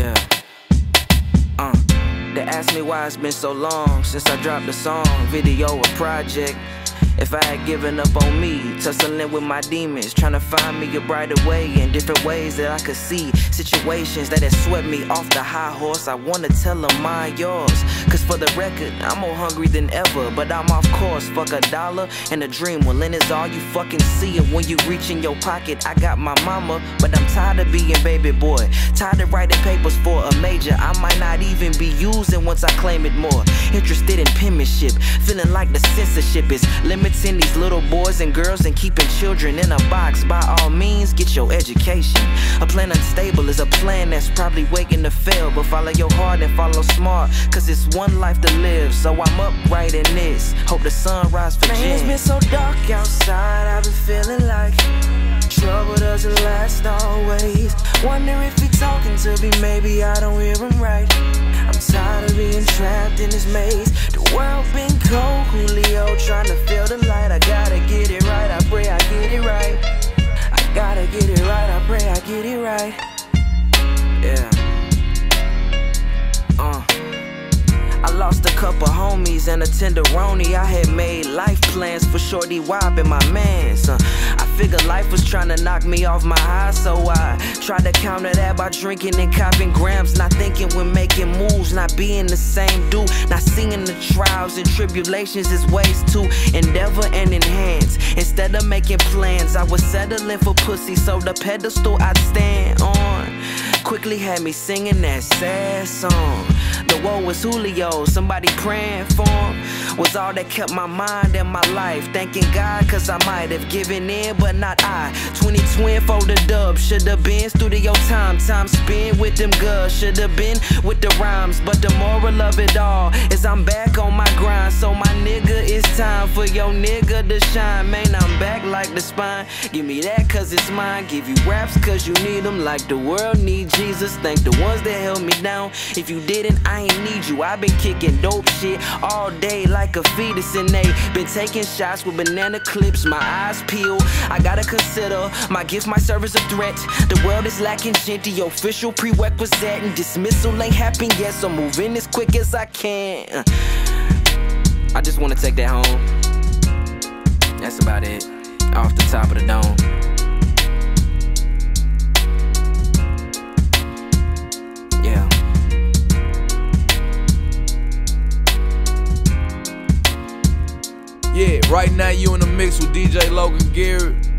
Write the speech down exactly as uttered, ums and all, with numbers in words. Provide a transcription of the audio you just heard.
Yeah. Uh, they asked me why it's been so long since I dropped a song, video, or project. If I had given up on me, tussling with my demons, trying to find me a brighter way in different ways that I could see. Situations that had swept me off the high horse, I wanna tell them mine, yours. Cause for the record, I'm more hungry than ever, but I'm off course. Fuck a dollar and a dream, well then it's all you fucking see. And when you reach in your pocket, I got my mama, but I'm tired of being baby boy. Tired of writing papers for a major I might not even be using once I claim it more. Interested in penmanship, feeling like the censorship is limited. In these little boys and girls and keeping children in a box. By all means, get your education. A plan unstable is a plan that's probably waiting to fail, but follow your heart and follow smart, cause it's one life to live. So I'm upright in this, hope the sun rise for Jen. Man, it's been so dark outside, I've been feeling like trouble doesn't last always. Wonder if he's talking to me, maybe I don't hear him right. I'm tired of being trapped in this maze. The world been cold, Julio, trying to feel the light. I gotta get it right, I pray I get it right. I gotta get it right, I pray I get it right. Yeah. Uh I lost a couple homies and a tenderoni. I had made life plans for Shorty Wop and my mans. uh, I figured life was trying to knock me off my high, so I tried to counter that by drinking and copping grams. Not thinking when making moves, not being the same dude. Not seeing the trials and tribulations as ways to endeavor and enhance. Instead of making plans, I was settling for pussy, so the pedestal I stand on quickly had me singing that sad song. The woe was Julio, somebody praying for him, was all that kept my mind and my life. Thanking God, cause I might have given in, but not I. twenty twenty for the dub, should've been studio time. Time spent with them girls, should've been with the rhymes. But the moral of it all is I'm back on my grind. So my nigga, it's time for your nigga to shine. Man, I'm back like the spine. Give me that cause it's mine. Give you raps cause you need them, like the world needs Jesus. Thank the ones that held me down. If you didn't, I ain't need you. I've been kicking dope shit all day like a fetus, and they been taking shots with banana clips. My eyes peel, I gotta consider my gift might serve as a threat. The world is lacking gentle official prerequisite, and dismissal ain't happened yet, so moving as quick as I can. I just wanna take that home. That's about it, off the top of the dome. Yeah, right now you in the mix with D J Logan Garrett.